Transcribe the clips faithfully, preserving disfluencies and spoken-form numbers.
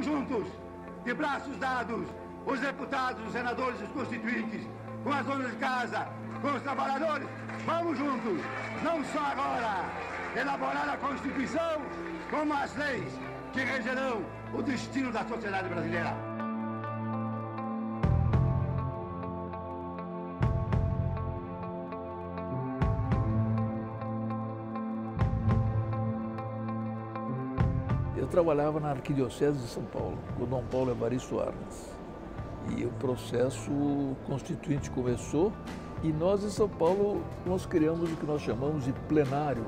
estão juntos, de braços dados, os deputados, os senadores, os constituintes, com as donas de casa, com os trabalhadores, vamos juntos, não só agora, elaborar a Constituição, como as leis que regerão o destino da sociedade brasileira. Eu trabalhava na Arquidiocese de São Paulo, com o Dom Paulo Evaristo Arns. E o processo constituinte começou e nós, em São Paulo, nós criamos o que nós chamamos de plenário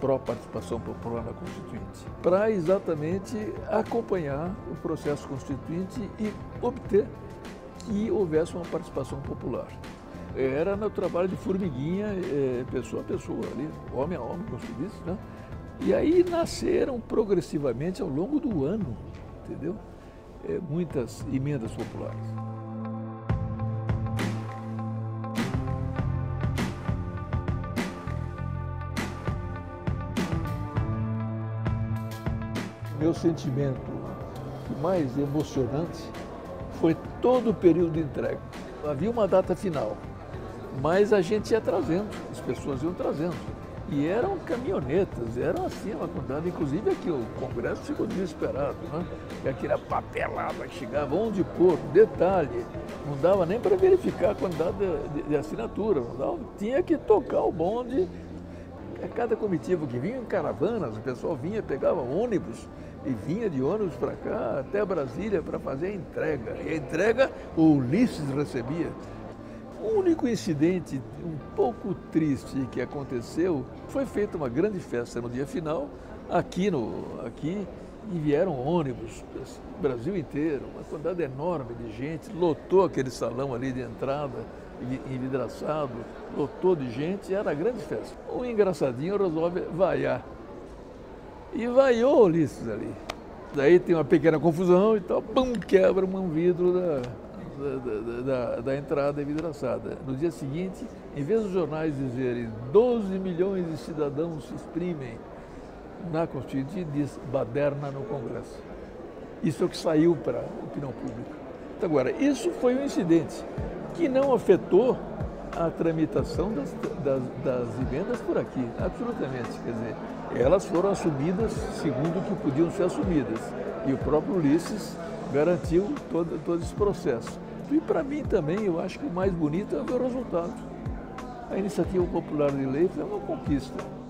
pró-participação popular na Constituinte, para exatamente acompanhar o processo constituinte e obter que houvesse uma participação popular. Era no trabalho de formiguinha, pessoa a pessoa, ali, homem a homem, como se diz, né? E aí nasceram progressivamente ao longo do ano, entendeu? É, muitas emendas populares. Meu sentimento mais emocionante foi todo o período de entrega. Havia uma data final, mas a gente ia trazendo, as pessoas iam trazendo. E eram caminhonetas, eram assim uma quantidade, inclusive aqui o Congresso ficou desesperado, né? E aquela papelada que chegava, onde pôr, detalhe, não dava nem para verificar a quantidade de, de, de assinatura, não dava, tinha que tocar o bonde. A cada comitiva que vinha em caravanas, o pessoal vinha, pegava ônibus e vinha de ônibus para cá, até Brasília, para fazer a entrega. E a entrega o Ulisses recebia. O único incidente um pouco triste que aconteceu foi feita uma grande festa no dia final, aqui, no, aqui e vieram ônibus, o Brasil inteiro, uma quantidade enorme de gente, lotou aquele salão ali de entrada, envidraçado, lotou de gente, era a grande festa. Um engraçadinho resolve vaiar, e vaiou o Ulisses ali. Daí tem uma pequena confusão e tal, pum, quebra um vidro da... Da, da, da, da entrada envidraçada. No dia seguinte, em vez dos jornais dizerem doze milhões de cidadãos se exprimem na Constituinte, diz baderna no Congresso. Isso é o que saiu para a opinião pública. Então, agora, isso foi um incidente que não afetou a tramitação das, das, das emendas por aqui, absolutamente. Quer dizer, elas foram assumidas segundo o que podiam ser assumidas. E o próprio Ulisses garantiu todo, todo esse processo. E para mim também, eu acho que o mais bonito é ver o resultado. A iniciativa popular de lei foi uma conquista.